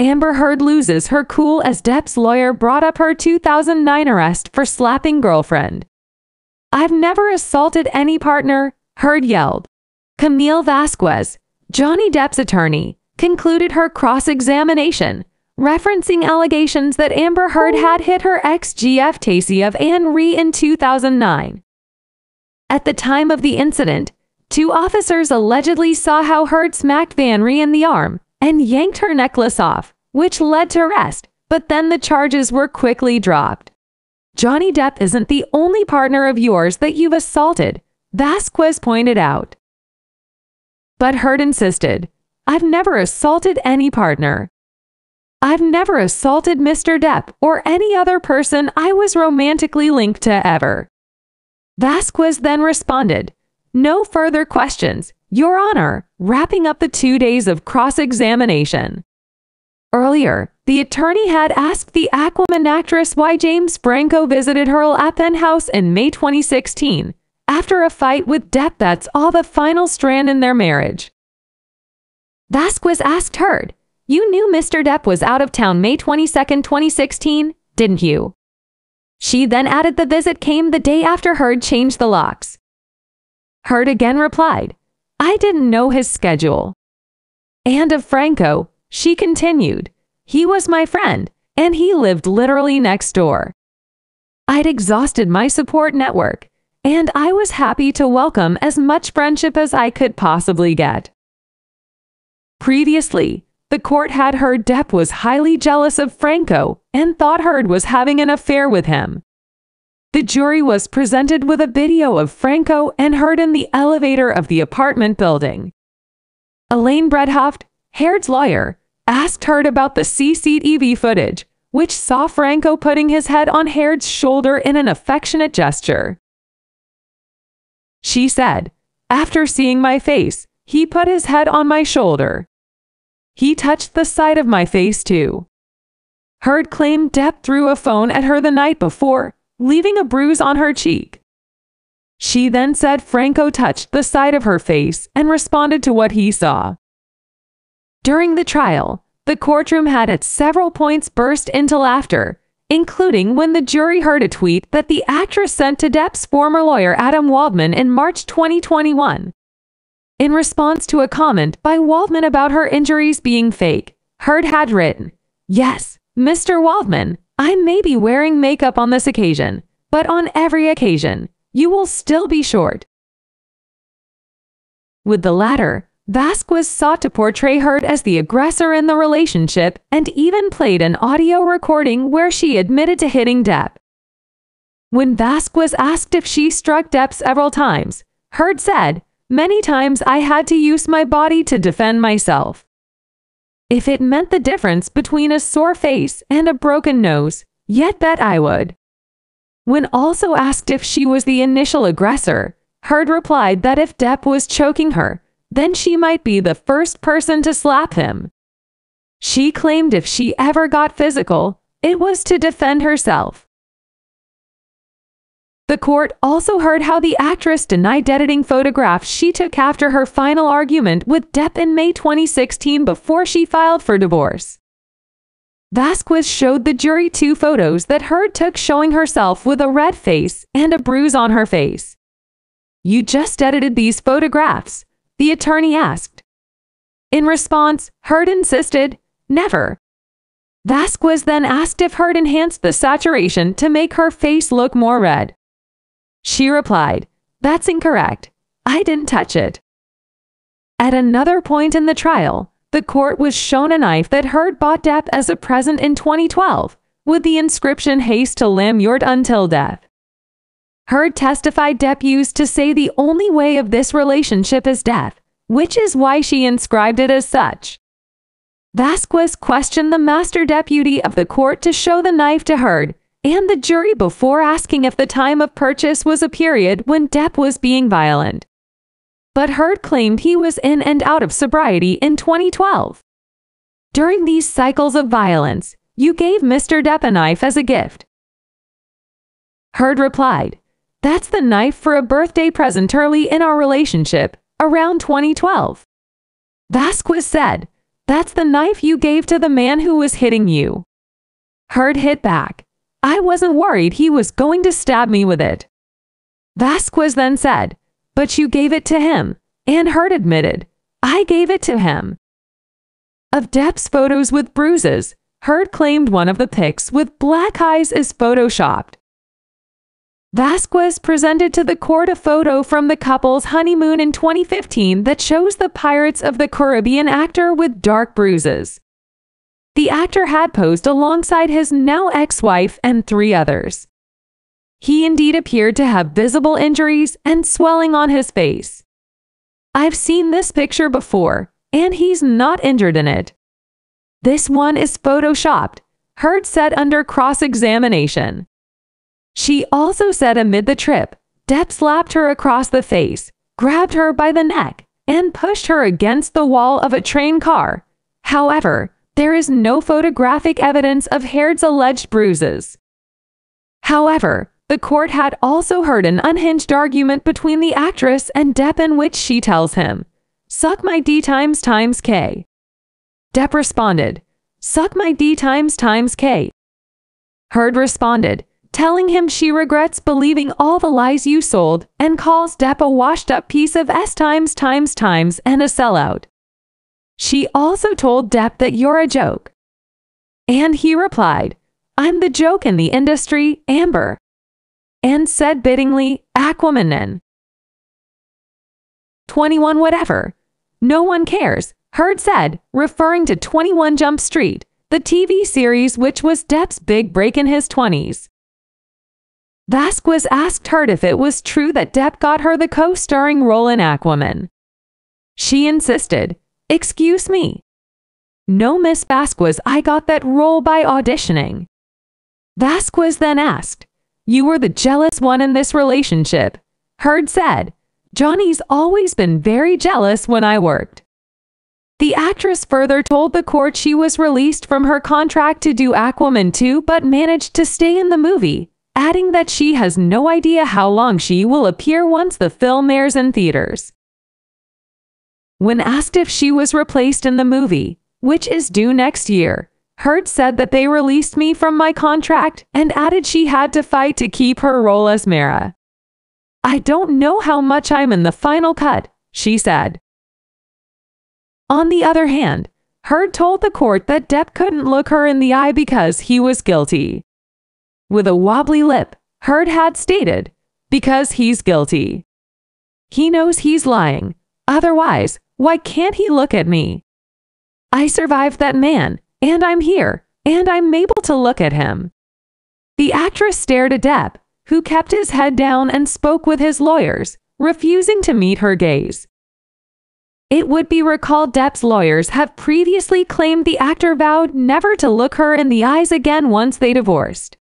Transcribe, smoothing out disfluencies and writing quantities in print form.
Amber Heard loses her cool as Depp's lawyer brought up her 2009 arrest for slapping girlfriend. "I've never assaulted any partner," Heard yelled. Camille Vasquez, Johnny Depp's attorney, concluded her cross-examination, referencing allegations that Amber Heard had hit her ex-GF Tasya Van Ree in 2009. At the time of the incident, two officers allegedly saw how Heard smacked Van Ree in the arm and yanked her necklace off, which led to arrest, but then the charges were quickly dropped. "Johnny Depp isn't the only partner of yours that you've assaulted," Vasquez pointed out. But Heard insisted, "I've never assaulted any partner. I've never assaulted Mr. Depp or any other person I was romantically linked to ever." Vasquez then responded, "No further questions, Your Honor," wrapping up the 2 days of cross-examination. Earlier, the attorney had asked the Aquaman actress why James Franco visited her Lapen house in May 2016, after a fight with Depp that's all the final strand in their marriage. Vasquez asked Heard, "You knew Mr. Depp was out of town May 22, 2016, didn't you?" She then added the visit came the day after Heard changed the locks. Heard again replied, "I didn't know his schedule." And of Franco, she continued, "He was my friend, and he lived literally next door. I'd exhausted my support network, and I was happy to welcome as much friendship as I could possibly get." Previously, the court had heard Depp was highly jealous of Franco and thought Heard was having an affair with him. The jury was presented with a video of Franco and Heard in the elevator of the apartment building. Elaine Bredehoft, Heard's lawyer, asked Heard about the CCTV footage, which saw Franco putting his head on Heard's shoulder in an affectionate gesture. She said, "After seeing my face, he put his head on my shoulder. He touched the side of my face too." Heard claimed Depp threw a phone at her the night before, leaving a bruise on her cheek. She then said Franco touched the side of her face and responded to what he saw. During the trial, the courtroom had at several points burst into laughter, including when the jury heard a tweet that the actress sent to Depp's former lawyer Adam Waldman in March 2021. In response to a comment by Waldman about her injuries being fake, Heard had written, "Yes, Mr. Waldman, I may be wearing makeup on this occasion, but on every occasion, you will still be short." With the latter, Vasquez sought to portray Heard as the aggressor in the relationship and even played an audio recording where she admitted to hitting Depp. When Vasquez asked if she struck Depp several times, Heard said, "Many times I had to use my body to defend myself. If it meant the difference between a sore face and a broken nose, yet bet I would." When also asked if she was the initial aggressor, Heard replied that if Depp was choking her, then she might be the first person to slap him. She claimed if she ever got physical, it was to defend herself. The court also heard how the actress denied editing photographs she took after her final argument with Depp in May 2016 before she filed for divorce. Vasquez showed the jury two photos that Heard took showing herself with a red face and a bruise on her face. "You just edited these photographs?" the attorney asked. In response, Heard insisted, "Never." Vasquez then asked if Heard enhanced the saturation to make her face look more red. She replied, "That's incorrect. I didn't touch it." At another point in the trial, the court was shown a knife that Heard bought Depp as a present in 2012, with the inscription "Haste to Lamyord until death." Heard testified Depp used to say the only way of this relationship is death, which is why she inscribed it as such. Vasquez questioned the master deputy of the court to show the knife to Heard and the jury before asking if the time of purchase was a period when Depp was being violent. But Heard claimed he was in and out of sobriety in 2012. "During these cycles of violence, you gave Mr. Depp a knife as a gift." Heard replied, "That's the knife for a birthday present early in our relationship, around 2012. Vasquez said, That's the knife you gave to the man who was hitting you. Heard hit back. I wasn't worried he was going to stab me with it. Vasquez then said, but you gave it to him. And Heard admitted, I gave it to him. Of Depp's photos with bruises, Heard claimed one of the pics with black eyes is photoshopped. Vasquez presented to the court a photo from the couple's honeymoon in 2015 that shows the Pirates of the Caribbean actor with dark bruises. The actor had posed alongside his now ex-wife and 3 others. He indeed appeared to have visible injuries and swelling on his face. I've seen this picture before, and he's not injured in it. This one is photoshopped, Heard said under cross-examination. She also said amid the trip, Depp slapped her across the face, grabbed her by the neck, and pushed her against the wall of a train car. However, there is no photographic evidence of Heard's alleged bruises. However, the court had also heard an unhinged argument between the actress and Depp in which she tells him, suck my D times K. Depp responded, suck my D times K. Heard responded, telling him she regrets believing all the lies you sold and calls Depp a washed-up piece of S times and a sellout. She also told Depp that you're a joke. And he replied, I'm the joke in the industry, Amber. And said bitterly, Aquaman. 21 whatever. No one cares, Heard said, referring to 21 Jump Street, the TV series which was Depp's big break in his 20s. Vasquez asked Heard if it was true that Depp got her the co-starring role in Aquaman. She insisted, excuse me. No, Miss Vasquez, I got that role by auditioning. Vasquez then asked, you were the jealous one in this relationship. Heard said, Johnny's always been very jealous when I worked. The actress further told the court she was released from her contract to do Aquaman 2 but managed to stay in the movie, adding that she has no idea how long she will appear once the film airs in theaters. When asked if she was replaced in the movie, which is due next year, Heard said that they released me from my contract and added she had to fight to keep her role as Mara. I don't know how much I'm in the final cut, she said. On the other hand, Heard told the court that Depp couldn't look her in the eye because he was guilty. With a wobbly lip, Heard had stated, because he's guilty. He knows he's lying. Otherwise, why can't he look at me? I survived that man, and I'm here, and I'm able to look at him. The actress stared at Depp, who kept his head down and spoke with his lawyers, refusing to meet her gaze. It would be recalled Depp's lawyers have previously claimed the actor vowed never to look her in the eyes again once they divorced.